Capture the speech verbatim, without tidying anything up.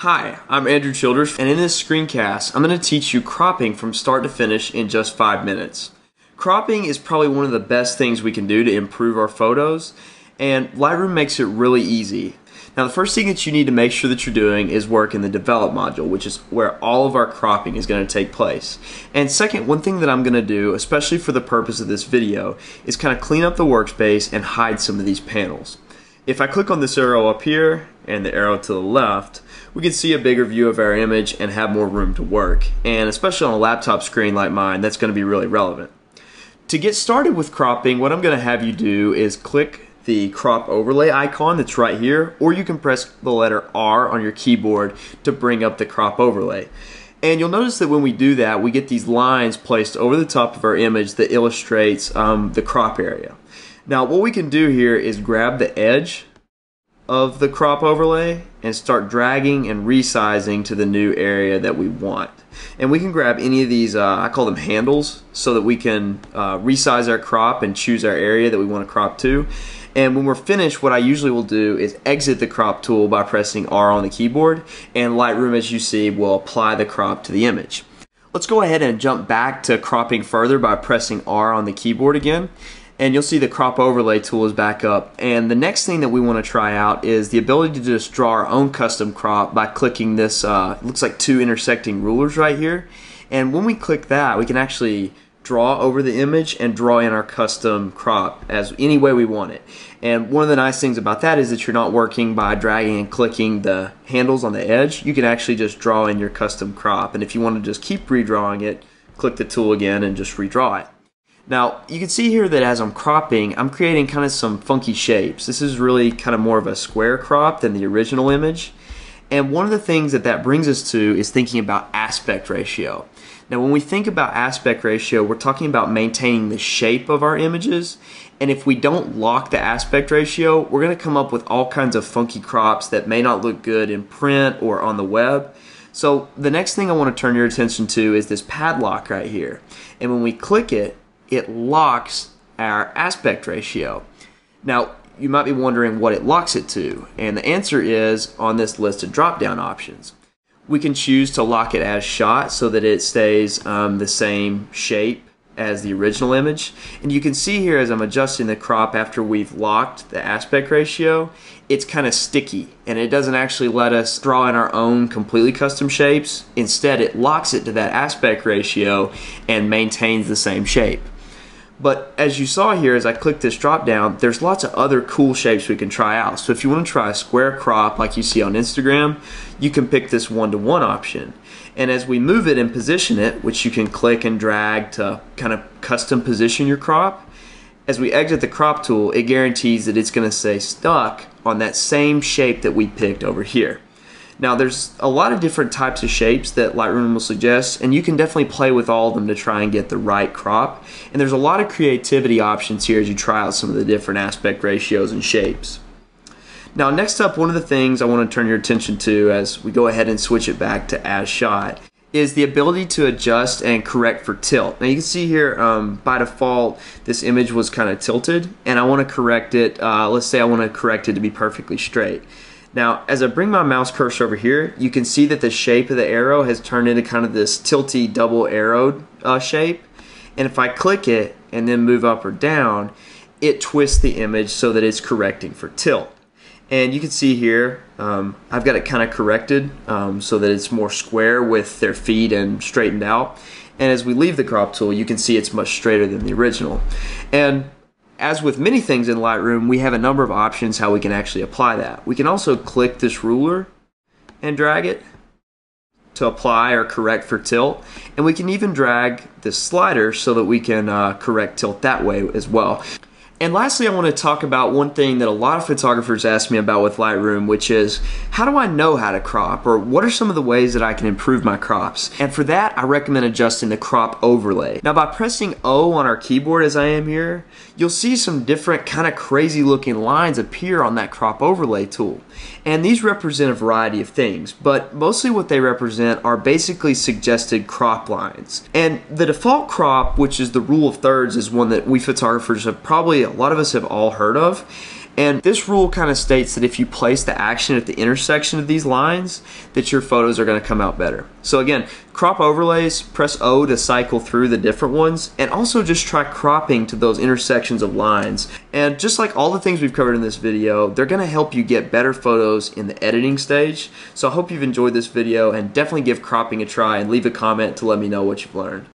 Hi, I'm Andrew Childers, and in this screencast, I'm going to teach you cropping from start to finish in just five minutes. Cropping is probably one of the best things we can do to improve our photos, and Lightroom makes it really easy. Now, the first thing that you need to make sure that you're doing is work in the develop module, which is where all of our cropping is going to take place. And second, one thing that I'm going to do, especially for the purpose of this video, is kind of clean up the workspace and hide some of these panels. If I click on this arrow up here and the arrow to the left, we can see a bigger view of our image and have more room to work. And especially on a laptop screen like mine, that's going to be really relevant. To get started with cropping, what I'm going to have you do is click the crop overlay icon that's right here, or you can press the letter R on your keyboard to bring up the crop overlay. And you'll notice that when we do that, we get these lines placed over the top of our image that illustrates um, the crop area. Now, what we can do here is grab the edge of the crop overlay and start dragging and resizing to the new area that we want. And we can grab any of these, uh, I call them handles, so that we can uh, resize our crop and choose our area that we want to crop to. And when we're finished, what I usually will do is exit the crop tool by pressing R on the keyboard, and Lightroom, as you see, will apply the crop to the image. Let's go ahead and jump back to cropping further by pressing R on the keyboard again. And you'll see the crop overlay tool is back up. And the next thing that we want to try out is the ability to just draw our own custom crop by clicking this, uh, looks like two intersecting rulers right here. And when we click that, we can actually draw over the image and draw in our custom crop as any way we want it. And one of the nice things about that is that you're not working by dragging and clicking the handles on the edge. You can actually just draw in your custom crop. And if you want to just keep redrawing it, click the tool again and just redraw it. Now, you can see here that as I'm cropping, I'm creating kind of some funky shapes. This is really kind of more of a square crop than the original image. And one of the things that that brings us to is thinking about aspect ratio. Now, when we think about aspect ratio, we're talking about maintaining the shape of our images. And if we don't lock the aspect ratio, we're going to come up with all kinds of funky crops that may not look good in print or on the web. So the next thing I want to turn your attention to is this padlock right here. And when we click it, it locks our aspect ratio. Now, you might be wondering what it locks it to, and the answer is on this list of drop-down options. We can choose to lock it as shot so that it stays um, the same shape as the original image. And you can see here as I'm adjusting the crop after we've locked the aspect ratio, it's kind of sticky and it doesn't actually let us draw in our own completely custom shapes. Instead, it locks it to that aspect ratio and maintains the same shape. But as you saw here, as I click this drop down, there's lots of other cool shapes we can try out. So if you want to try a square crop like you see on Instagram, you can pick this one-to-one option. And as we move it and position it, which you can click and drag to kind of custom position your crop, as we exit the crop tool, it guarantees that it's going to stay stuck on that same shape that we picked over here. Now, there's a lot of different types of shapes that Lightroom will suggest, and you can definitely play with all of them to try and get the right crop. And there's a lot of creativity options here as you try out some of the different aspect ratios and shapes. Now, next up, one of the things I want to turn your attention to as we go ahead and switch it back to As Shot is the ability to adjust and correct for tilt. Now, you can see here, um, by default, this image was kind of tilted, and I want to correct it. Uh, let's say I want to correct it to be perfectly straight. Now, as I bring my mouse cursor over here, you can see that the shape of the arrow has turned into kind of this tilty double arrowed uh, shape. And if I click it and then move up or down, it twists the image so that it's correcting for tilt. And you can see here, um, I've got it kind of corrected um, so that it's more square with their feet and straightened out. And as we leave the crop tool, you can see it's much straighter than the original. And as with many things in Lightroom, we have a number of options how we can actually apply that. We can also click this ruler and drag it to apply or correct for tilt. And we can even drag this slider so that we can uh, correct tilt that way as well. And lastly, I want to talk about one thing that a lot of photographers ask me about with Lightroom, which is how do I know how to crop, or what are some of the ways that I can improve my crops? And for that, I recommend adjusting the crop overlay. Now, by pressing O on our keyboard as I am here, you'll see some different kind of crazy looking lines appear on that crop overlay tool. And these represent a variety of things, but mostly what they represent are basically suggested crop lines. And the default crop, which is the rule of thirds, is one that we photographers have probably a lot of us have all heard of, And this rule kind of states that if you place the action at the intersection of these lines, that your photos are going to come out better. So again, crop overlays, press O to cycle through the different ones, and also just try cropping to those intersections of lines. And just like all the things we've covered in this video, they're going to help you get better photos in the editing stage. So I hope you've enjoyed this video, and definitely give cropping a try and leave a comment to let me know what you've learned.